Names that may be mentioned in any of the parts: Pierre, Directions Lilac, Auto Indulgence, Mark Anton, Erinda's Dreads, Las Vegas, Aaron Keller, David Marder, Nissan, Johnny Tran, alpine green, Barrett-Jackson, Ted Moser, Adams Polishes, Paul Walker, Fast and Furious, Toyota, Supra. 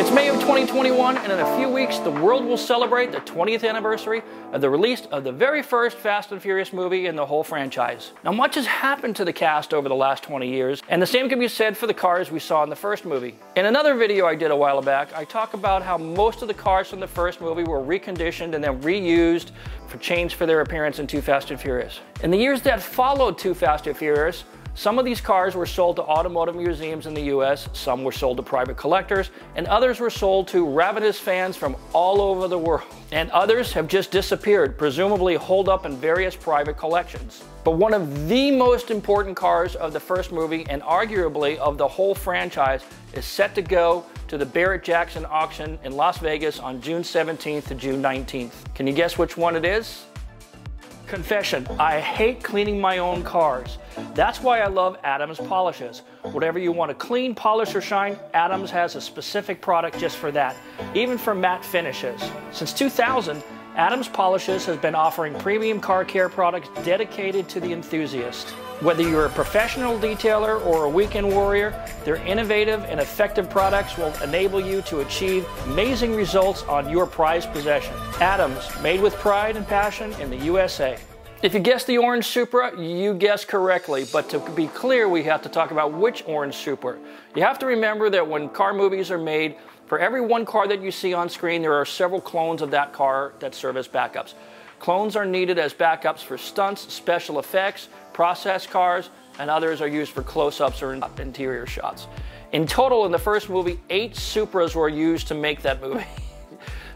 It's May of 2021, and in a few weeks, the world will celebrate the 20th anniversary of the release of the very first Fast and Furious movie in the whole franchise. Now, much has happened to the cast over the last 20 years, and the same can be said for the cars we saw in the first movie. In another video I did a while back, I talk about how most of the cars from the first movie were reconditioned and then reused for change for their appearance in 2 Fast and Furious. In the years that followed 2 Fast and Furious, some of these cars were sold to automotive museums in the US, some were sold to private collectors, and others were sold to ravenous fans from all over the world. And others have just disappeared, presumably holed up in various private collections. But one of the most important cars of the first movie, and arguably of the whole franchise, is set to go to the Barrett-Jackson auction in Las Vegas on June 17th to June 19th. Can you guess which one it is? Confession, I hate cleaning my own cars. That's why I love Adams Polishes. Whatever you want to clean, polish, or shine, Adams has a specific product just for that, even for matte finishes. Since 2000, Adams Polishes has been offering premium car care products dedicated to the enthusiast. Whether you're a professional detailer or a weekend warrior, their innovative and effective products will enable you to achieve amazing results on your prized possession. Adams, made with pride and passion in the USA. If you guessed the orange Supra, you guessed correctly, but to be clear, we have to talk about which orange Supra. You have to remember that when car movies are made, for every one car that you see on screen, there are several clones of that car that serve as backups. Clones are needed as backups for stunts, special effects, process cars, and others are used for close-ups or interior shots. In total, in the first movie, 8 Supras were used to make that movie.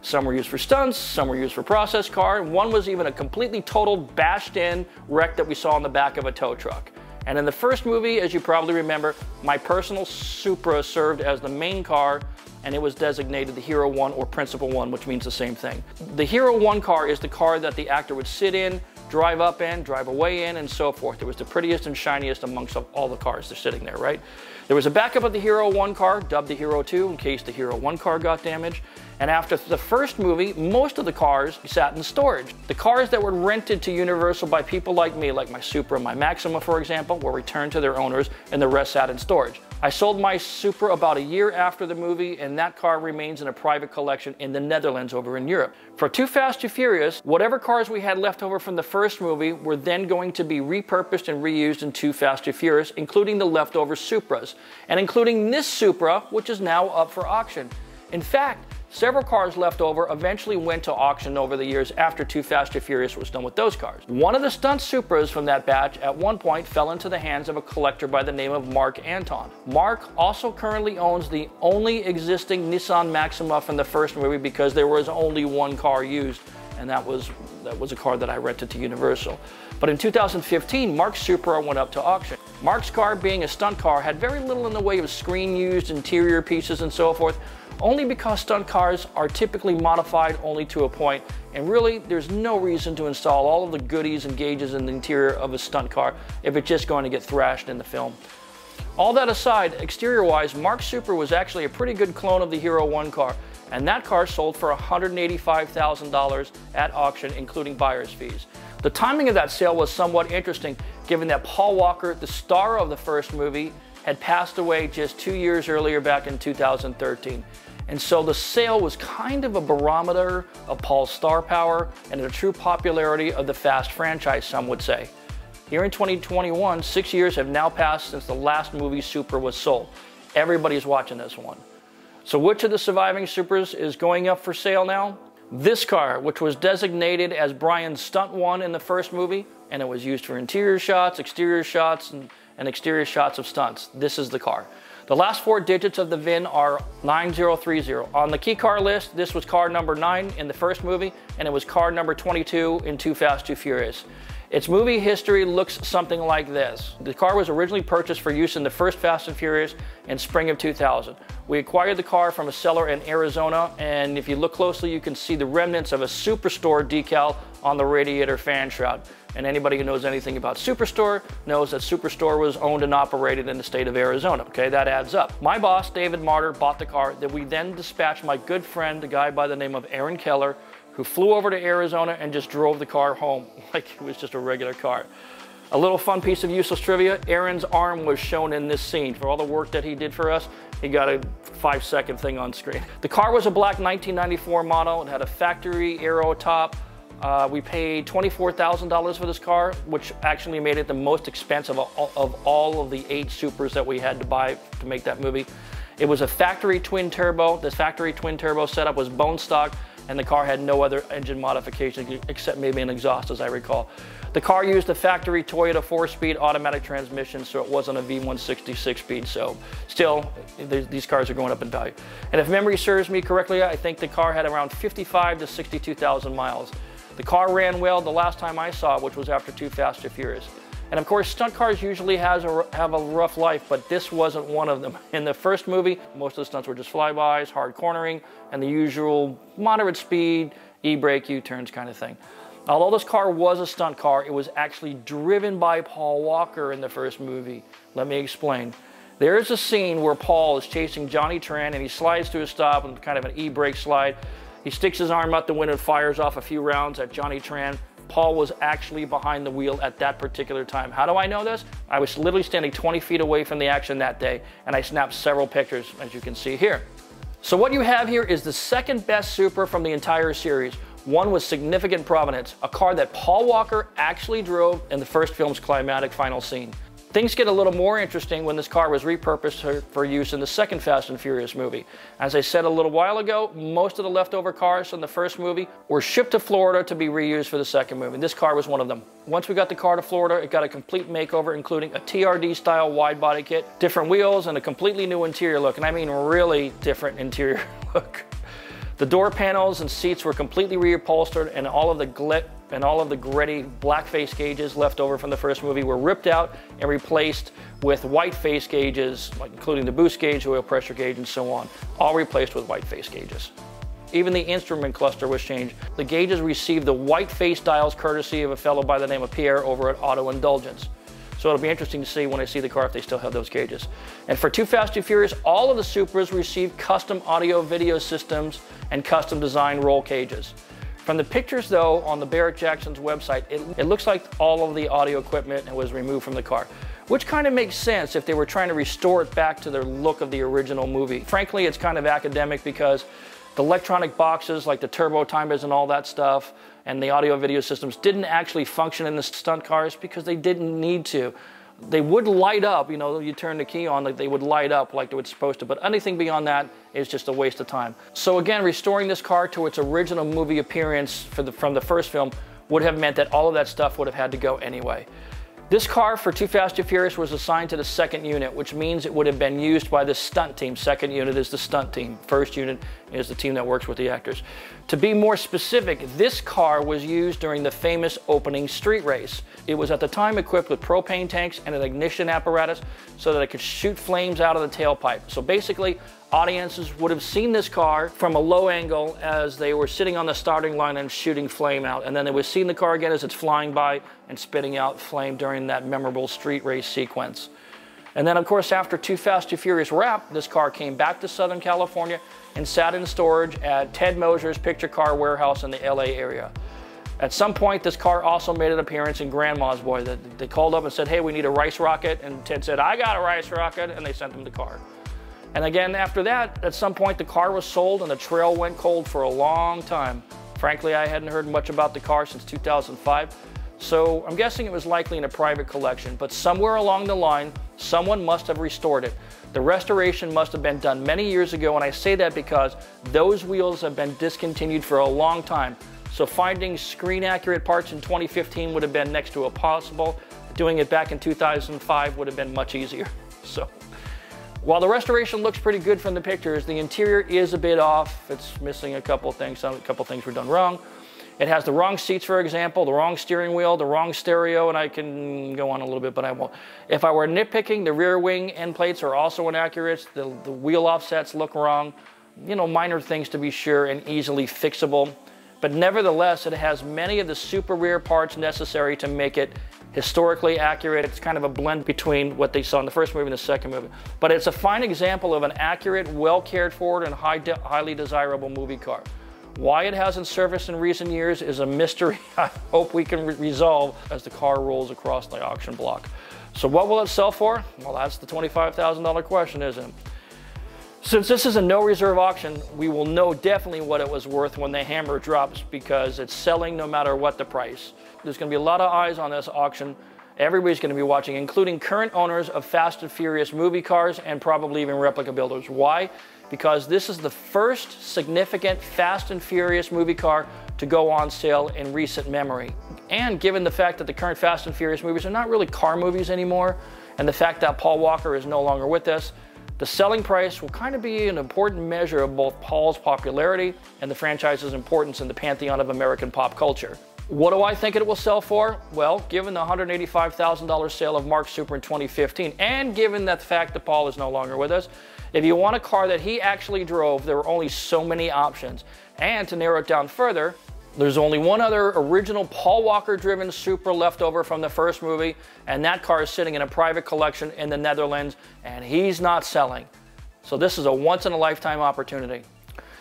Some were used for stunts, some were used for process car, and one was even a completely totaled, bashed-in wreck that we saw in the back of a tow truck. And in the first movie, as you probably remember, my personal Supra served as the main car, and it was designated the Hero 1 or Principal 1, which means the same thing. The Hero 1 car is the car that the actor would sit in, drive up in, drive away in, and so forth. It was the prettiest and shiniest amongst all the cars. They're sitting there, right? There was a backup of the Hero 1 car, dubbed the Hero 2, in case the Hero 1 car got damaged. And after the first movie, most of the cars sat in storage. The cars that were rented to Universal by people like me, like my Supra and my Maxima, for example, were returned to their owners, and the rest sat in storage. I sold my Supra about a year after the movie, and that car remains in a private collection in the Netherlands over in Europe. For 2 Fast and Furious, whatever cars we had left over from the first movie were then going to be repurposed and reused in 2 Fast and Furious, including the leftover Supras, and including this Supra, which is now up for auction. In fact, several cars left over eventually went to auction over the years after 2 Fast and Furious was done with those cars. One of the stunt Supras from that batch at one point fell into the hands of a collector by the name of Mark Anton. Mark also currently owns the only existing Nissan Maxima from the first movie because there was only one car used, and that was a car that I rented to Universal. But in 2015, Mark's Supra went up to auction. Mark's car, being a stunt car, had very little in the way of screen-used interior pieces and so forth, only because stunt cars are typically modified only to a point, and really there's no reason to install all of the goodies and gauges in the interior of a stunt car if it's just going to get thrashed in the film. All that aside, exterior-wise, Mark's Supra was actually a pretty good clone of the Hero 1 car, and that car sold for $185,000 at auction, including buyer's fees. The timing of that sale was somewhat interesting, given that Paul Walker, the star of the first movie, had passed away just 2 years earlier back in 2013. And so the sale was kind of a barometer of Paul's star power and the true popularity of the Fast franchise, some would say. Here in 2021, 6 years have now passed since the last movie Supra was sold. Everybody's watching this one. So which of the surviving Supras is going up for sale now? This car, which was designated as Brian's Stunt 1 in the first movie, and it was used for interior shots, exterior shots, and exterior shots of stunts. This is the car. The last 4 digits of the VIN are 9030. On the key car list, this was car number 9 in the first movie, and it was car number 22 in 2 Fast, 2 Furious. Its movie history looks something like this. The car was originally purchased for use in the first Fast and Furious in spring of 2000. We acquired the car from a seller in Arizona, and if you look closely, you can see the remnants of a Superstore decal on the radiator fan shroud. And anybody who knows anything about Superstore knows that Superstore was owned and operated in the state of Arizona. Okay, that adds up. My boss, David Marder, bought the car that we then dispatched my good friend, a guy by the name of Aaron Keller, who flew over to Arizona and just drove the car home like it was just a regular car. A little fun piece of useless trivia, Aaron's arm was shown in this scene. For all the work that he did for us, he got a 5-second thing on screen. The car was a black 1994 model. It had a factory aero top. We paid $24,000 for this car, which actually made it the most expensive of all of the 8 Supras that we had to buy to make that movie. It was a factory twin turbo. This factory twin turbo setup was bone stock, and the car had no other engine modifications except maybe an exhaust, as I recall. The car used a factory Toyota 4-speed automatic transmission, so it wasn't a V160 6-speed, so still, these cars are going up in value. And if memory serves me correctly, I think the car had around 55 to 62,000 miles. The car ran well the last time I saw it, which was after 2 Fast and Furious. And of course, stunt cars usually have a rough life, but this wasn't one of them. In the first movie, most of the stunts were just flybys, hard cornering, and the usual moderate speed, e-brake, U-turns kind of thing. Although this car was a stunt car, it was actually driven by Paul Walker in the first movie. Let me explain. There is a scene where Paul is chasing Johnny Tran and he slides to a stop and kind of an e-brake slide. He sticks his arm out the window and fires off a few rounds at Johnny Tran. Paul was actually behind the wheel at that particular time. How do I know this? I was literally standing 20 feet away from the action that day, and I snapped several pictures, as you can see here. So what you have here is the second best Supra from the entire series, one with significant provenance, a car that Paul Walker actually drove in the first film's climactic final scene. Things get a little more interesting when this car was repurposed for use in the second Fast and Furious movie. As I said a little while ago, most of the leftover cars from the first movie were shipped to Florida to be reused for the second movie. This car was one of them. Once we got the car to Florida, it got a complete makeover, including a TRD-style wide body kit, different wheels, and a completely new interior look. And I mean really different interior look. The door panels and seats were completely reupholstered, and all of the gritty black face gauges left over from the first movie were ripped out and replaced with white face gauges, including the boost gauge, oil pressure gauge, and so on, all replaced with white face gauges. Even the instrument cluster was changed. The gauges received the white face dials courtesy of a fellow by the name of Pierre over at Auto Indulgence. So it'll be interesting to see when I see the car if they still have those gauges. And for 2 Fast and Furious, all of the Supras received custom audio video systems and custom designed roll cages. From the pictures though on the Barrett-Jackson's website, it looks like all of the audio equipment was removed from the car, which kind of makes sense if they were trying to restore it back to the look of the original movie. Frankly, it's kind of academic because the electronic boxes like the turbo timers and all that stuff and the audio video systems didn't actually function in the stunt cars because they didn't need to. They would light up, you know, you turn the key on, like they would light up like they were supposed to, but anything beyond that is just a waste of time. So again, restoring this car to its original movie appearance from the first film would have meant that all of that stuff would have had to go anyway. This car for 2 Fast and Furious was assigned to the second unit, which means it would have been used by the stunt team. Second unit is the stunt team. First unit is the team that works with the actors. To be more specific, this car was used during the famous opening street race. It was at the time equipped with propane tanks and an ignition apparatus so that it could shoot flames out of the tailpipe. So basically, audiences would have seen this car from a low angle as they were sitting on the starting line and shooting flame out. And then they would have seen the car again as it's flying by and spitting out flame during that memorable street race sequence. And then of course, after 2 Fast and Furious wrap, this car came back to Southern California and sat in storage at Ted Moser's Picture Car Warehouse in the LA area. At some point, this car also made an appearance in Grandma's Boy. They called up and said, hey, we need a rice rocket. And Ted said, I got a rice rocket. And they sent him the car. And again, after that, at some point, the car was sold and the trail went cold for a long time. Frankly, I hadn't heard much about the car since 2005. So I'm guessing it was likely in a private collection, but somewhere along the line, someone must have restored it. The restoration must have been done many years ago, and I say that because those wheels have been discontinued for a long time. So finding screen-accurate parts in 2015 would have been next to impossible. Doing it back in 2005 would have been much easier. So while the restoration looks pretty good from the pictures, the interior is a bit off. It's missing a couple things. A couple things were done wrong. It has the wrong seats, for example, the wrong steering wheel, the wrong stereo, and I can go on a little bit, but I won't. If I were nitpicking, the rear wing end plates are also inaccurate. The wheel offsets look wrong. You know, minor things to be sure and easily fixable. But nevertheless, it has many of the super rare parts necessary to make it historically accurate. It's kind of a blend between what they saw in the first movie and the second movie. But it's a fine example of an accurate, well cared for, and highly desirable movie car. Why it hasn't serviced in recent years is a mystery I hope we can resolve as the car rolls across the auction block. So what will it sell for? Well, that's the $25,000 question, isn't it? Since this is a no reserve auction, we will know definitely what it was worth when the hammer drops, because it's selling no matter what the price. There's gonna be a lot of eyes on this auction. Everybody's gonna be watching, including current owners of Fast and Furious movie cars and probably even replica builders. Why? Because this is the first significant Fast and Furious movie car to go on sale in recent memory. And given the fact that the current Fast and Furious movies are not really car movies anymore, and the fact that Paul Walker is no longer with us, the selling price will kind of be an important measure of both Paul's popularity and the franchise's importance in the pantheon of American pop culture. What do I think it will sell for? Well, given the $185,000 sale of Mark's Supra in 2015, and given that the fact that Paul is no longer with us, if you want a car that he actually drove, there were only so many options. And to narrow it down further, there's only one other original Paul Walker driven Supra left over from the first movie, and that car is sitting in a private collection in the Netherlands, and he's not selling. So this is a once in a lifetime opportunity.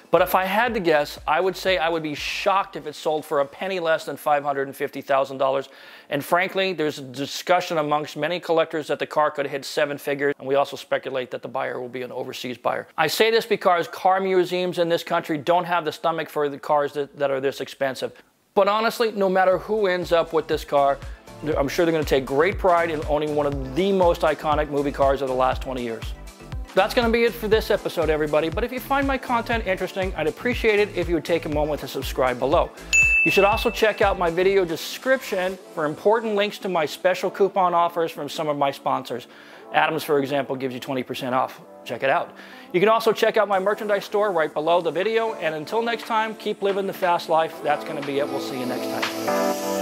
But if I had to guess, I would say I would be shocked if it sold for a penny less than $550,000. And frankly, there's discussion amongst many collectors that the car could hit seven figures, and we also speculate that the buyer will be an overseas buyer. I say this because car museums in this country don't have the stomach for the cars that are this expensive. But honestly, no matter who ends up with this car, I'm sure they're gonna take great pride in owning one of the most iconic movie cars of the last 20 years. That's going to be it for this episode, everybody, but if you find my content interesting, I'd appreciate it if you would take a moment to subscribe below. You should also check out my video description for important links to my special coupon offers from some of my sponsors. Adams, for example, gives you 20% off. Check it out. You can also check out my merchandise store right below the video, and until next time, keep living the fast life. That's going to be it. We'll see you next time.